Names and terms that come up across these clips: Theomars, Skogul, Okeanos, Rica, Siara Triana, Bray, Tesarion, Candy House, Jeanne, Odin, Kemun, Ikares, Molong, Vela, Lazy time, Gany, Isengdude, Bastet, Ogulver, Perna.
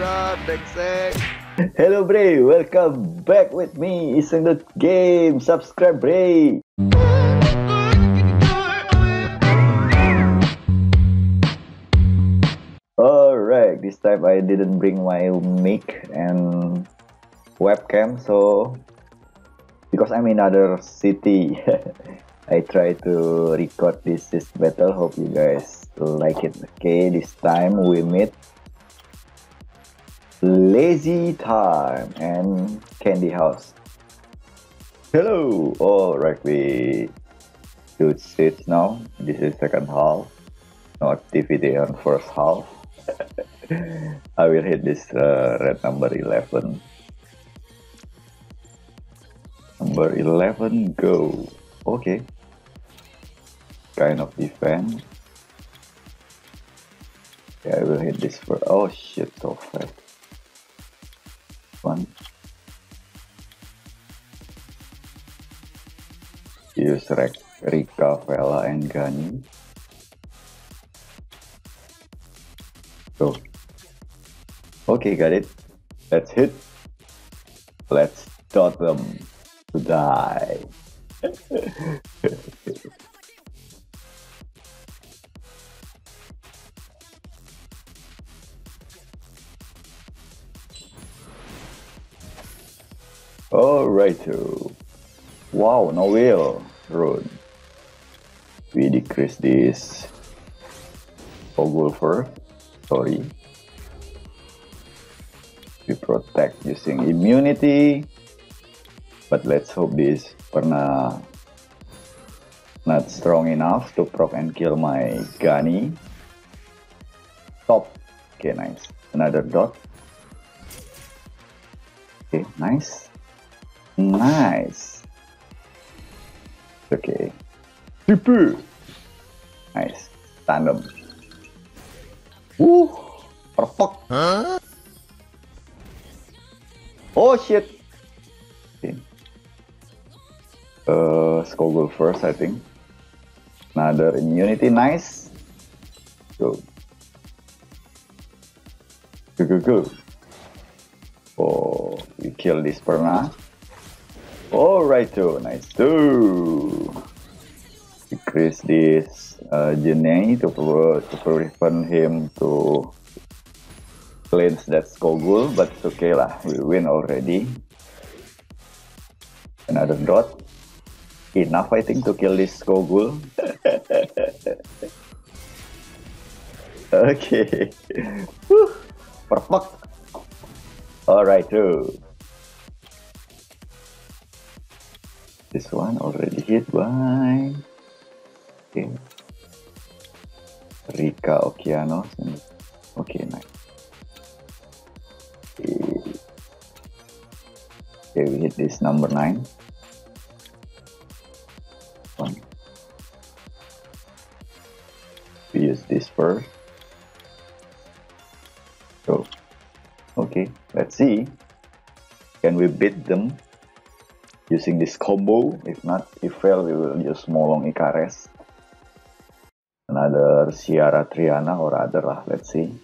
Bacot, Bengsek. Hello Bray, welcome back with me, Isengdude GAME. Subscribe Bray. Alright, this time I didn't bring my mic and webcam, so because I'm in another city, I try to record this battle. Hope you guys like it. Okay, this time we meet Lazy Time and Candy House. Hello. Alright, we do seats now. This is second half. No activity on first half. I will hit this red number 11. Number 11, go. Okay. Kind of defense. Yeah, I will hit this for. Oh shit, so fast. One. Use Rica, Vela, and Gany. Go. Okay, got it. Let's hit. Let's dot them to die. Alright, wow, no wheel rune. We decrease this Ogulver. Sorry. We protect using immunity. But let's hope this Perna not strong enough to proc and kill my Gany. Top. Okay, nice. Another dot. Okay, nice. Nice. Okay. Super. Nice. Tandem. Woo. Perfect. Huh? Oh shit. Okay. Skogul first, I think. Another immunity. Nice. Go. Go go go. Oh, we kill this Perna. Alright, nice too. Decrease this Jeanne to prevent him to cleanse that Skogul, but it's okay lah, we win already. Another dot. Enough I think to kill this Skogul. Okay. Perfect. Alright, this one already hit by okay. Rica, Okeanos, and okay, nice. Okay, we hit this number 9. One. We use this first. So, okay, let's see. Can we beat them? Using this combo, if not, if fail, we will use Molong Ikares. Another Siara Triana or other lah, let's see.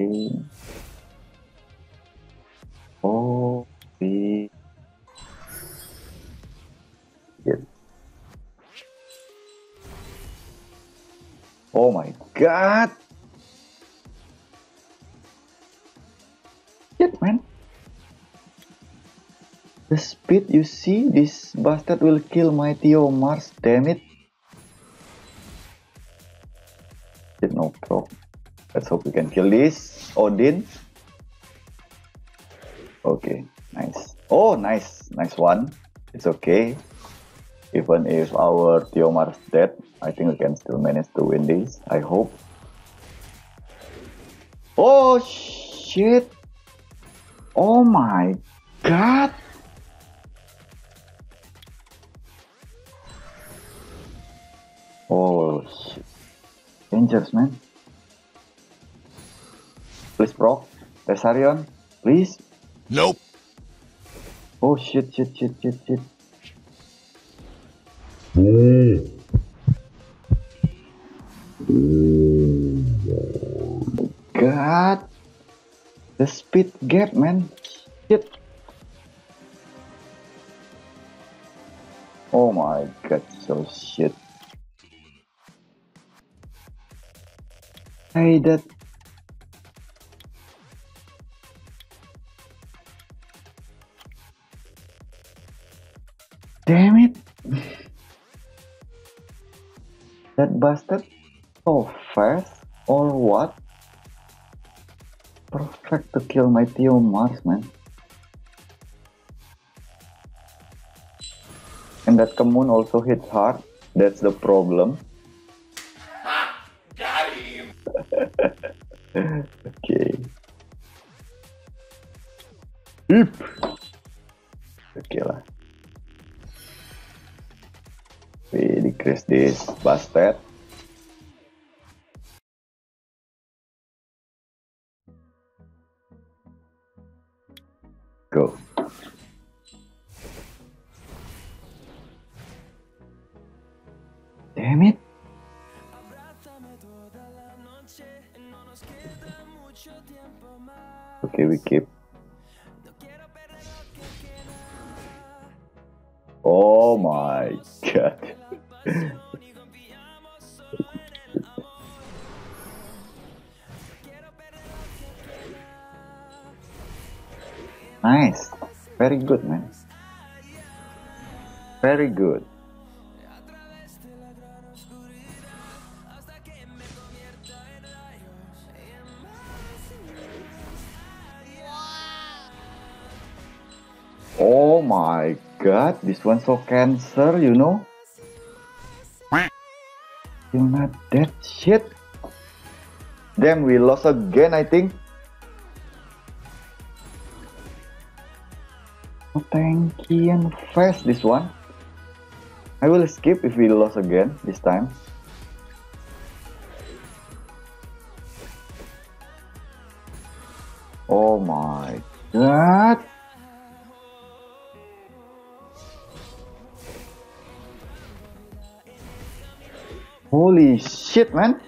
Okay. Oh, we yeah. Oh my god! Man, the speed you see, this Bastet will kill my Theomars. Damn it! No proc. Let's hope we can kill this Odin. Okay, nice. Oh, nice, nice one. It's okay. Even if our Theomars dead, I think we can still manage to win this. I hope. Oh shit! Oh my god! Oh shit. Dangerous, man. Please proc. Tesarion, please. Nope. Oh shit, shit, shit, shit, shit. God, the speed gap, man. Shit. Oh my God, so shit. Hey, that. Damn it. That Bastet so fast or what? Perfect to kill my Theomars, man. And that Kemun also hits hard. That's the problem. Okay. Oop. Okay lah. We decrease this Bastet. Go. Damn it. Okay, we keep. Oh my God. Nice, very good, man. Very good. Oh my God, this one's so cancer, you know. You're not that shit. Damn, we lost again, I think. Oh, tanky and fast this one. I will skip if we lost again this time. Oh my God. Holy shit, man.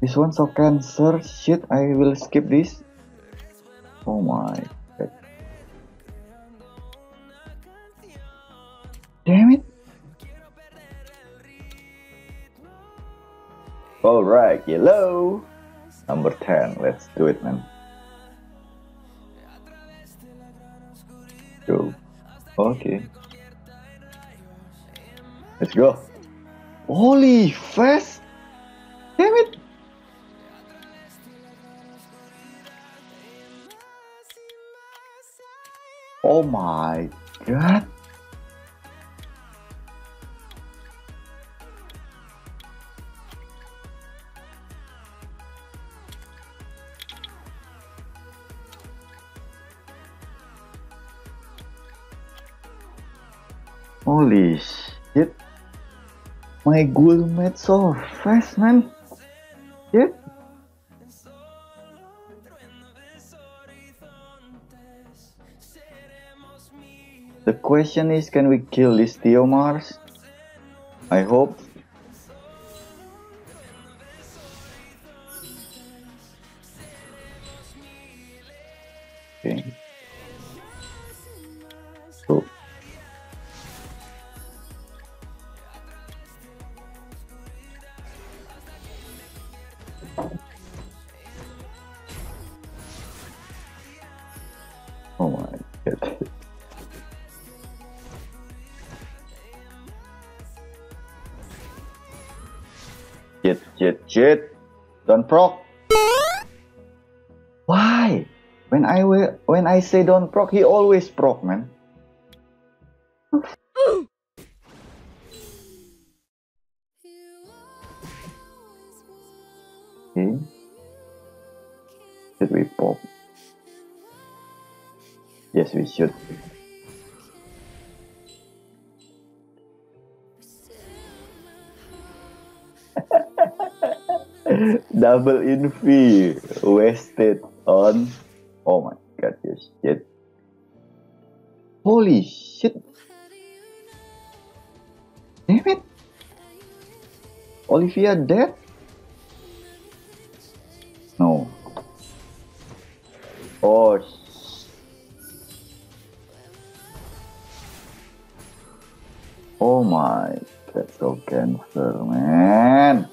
This one so cancer. Shit, I will skip this. Oh my God. Damn it. Alright, yellow. Number 10. Let's do it, man. Go. Okay. Let's go. Holy fast. Damn it. Oh my God. Holy shit. My ghoul made so fast, man. Yeah. The question is, can we kill this Theomars? I hope. Okay. Cool. Oh my God. Shit, shit, shit. Don't proc. Why? When I say don't proc, he always proc, man. Okay. Should we pop? Yes, we should. Double envy wasted on. Oh my God, you shit. Holy shit. Damn it. Olivia dead? No. Oh. Oh my, that's so cancer, man.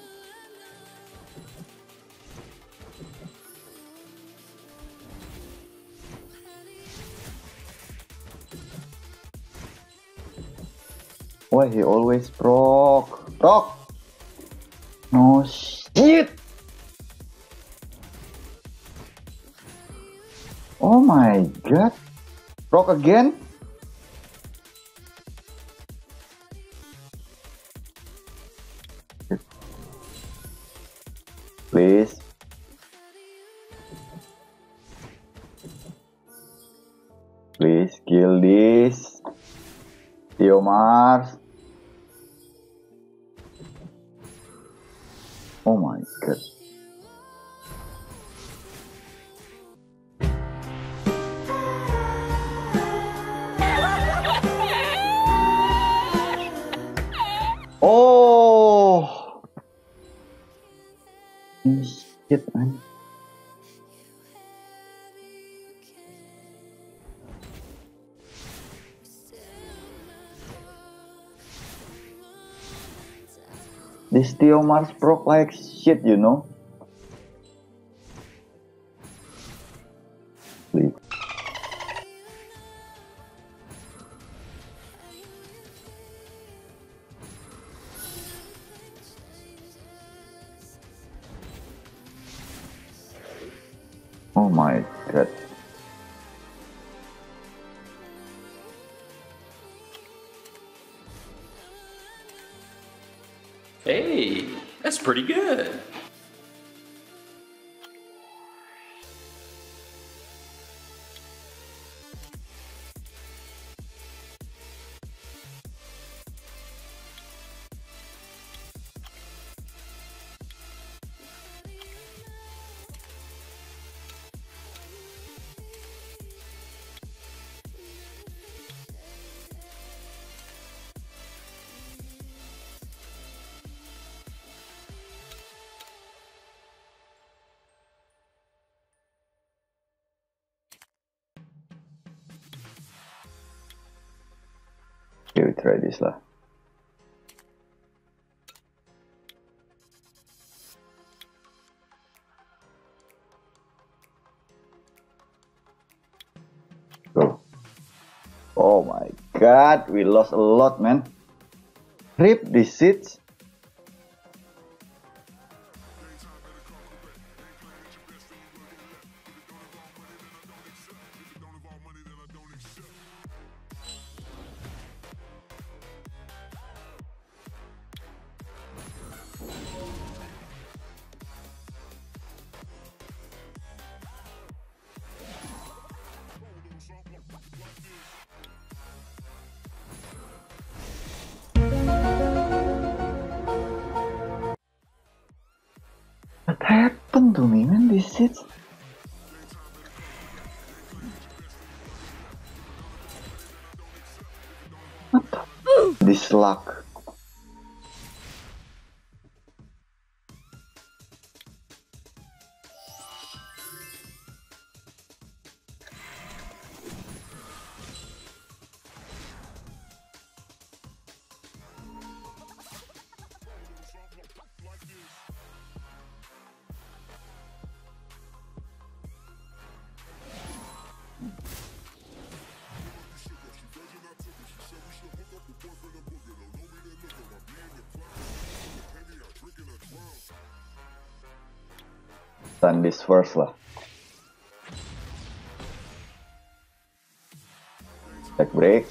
Why he always proc? No shit! Oh my god! Proc again? Please. Please kill this Theomars. Oh my god. Oh, shit, man. This Theomars broke like shit, you know. Please. Oh my god. Hey, that's pretty good. Okay, we try this lah. Go. Oh my god, we lost a lot, man. Rip the seats. Happened to me, man. This is what the this luck. Done this first lah. Back break.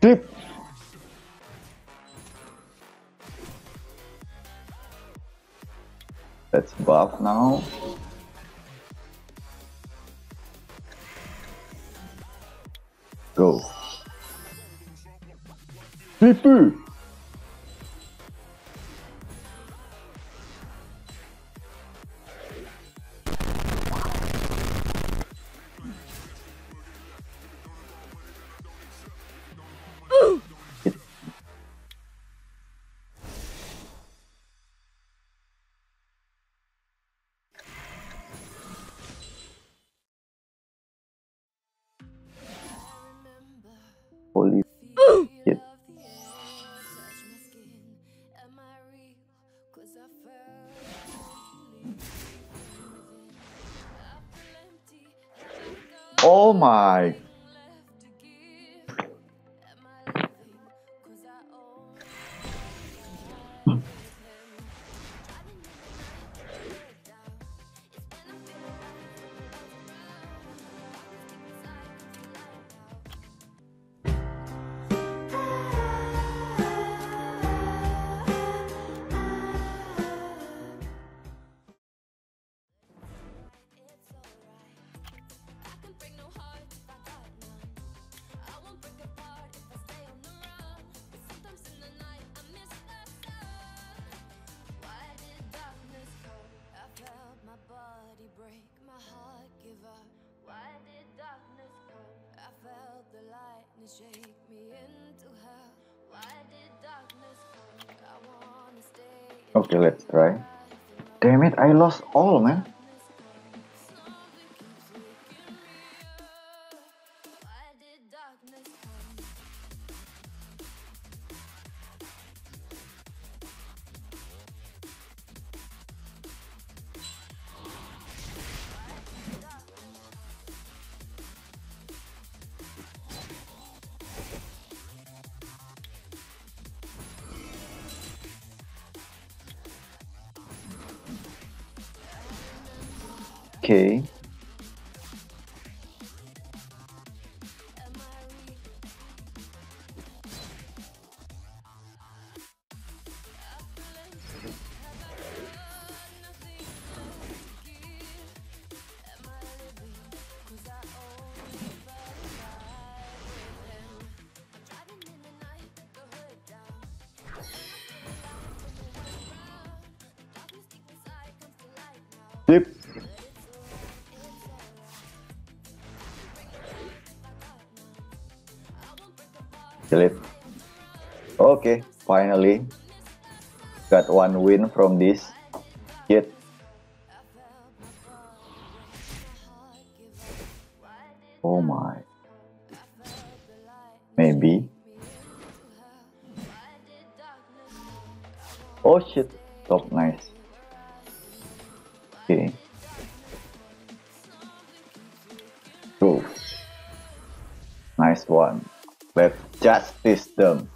Deep. Let's buff now. Go. Deep. Oh my. Okay, let's try. Damn it, I lost all, man. Okay. Okay, finally got one win from this kid. Oh my, maybe. Oh shit, top nice. Okay, cool, nice one. Let's justice them.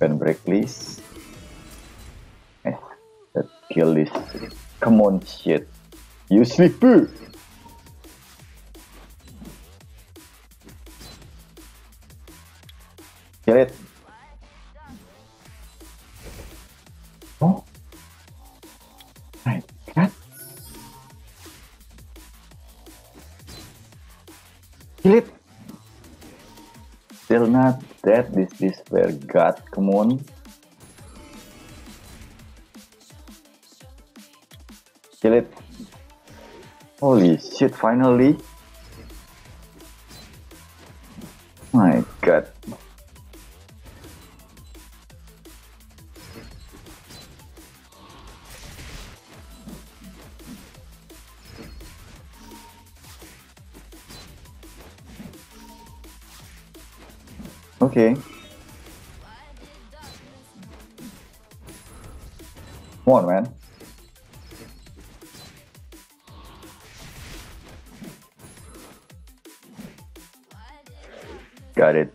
Can break, please. Yeah, let's kill this. Come on, shit. You sleeper. Kill it. Still not dead. This is where God come on. Kill it. Holy shit, finally. My god. Okay. Come on, man. Got it.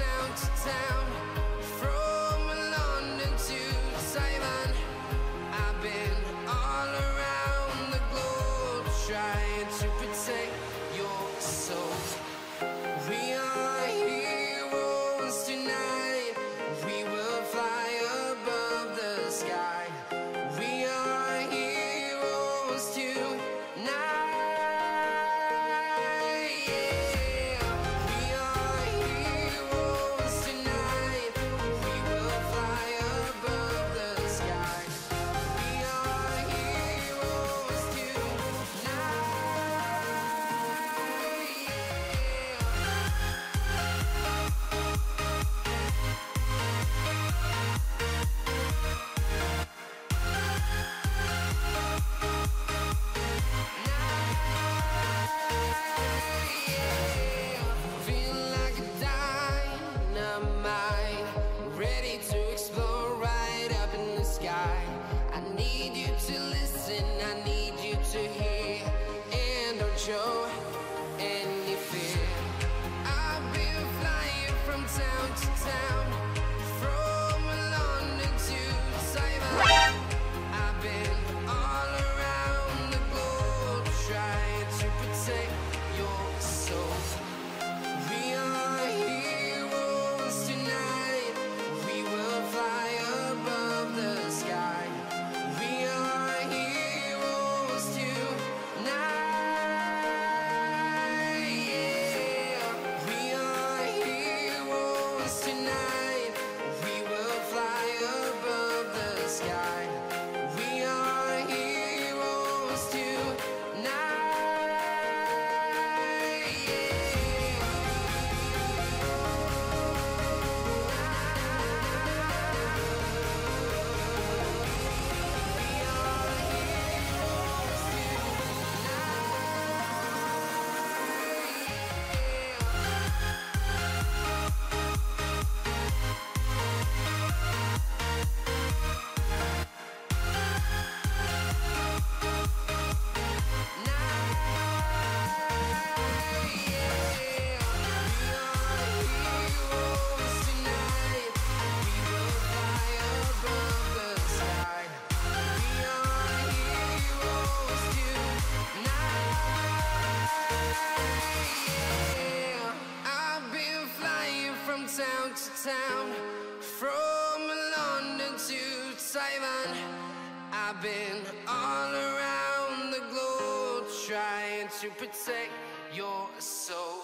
town to town, from London to Taiwan. I've been all around the globe trying to protect your soul. We are heroes tonight. We will fly above the sky. We are heroes tonight. Town, from London to Taiwan, I've been all around the globe trying to protect your soul.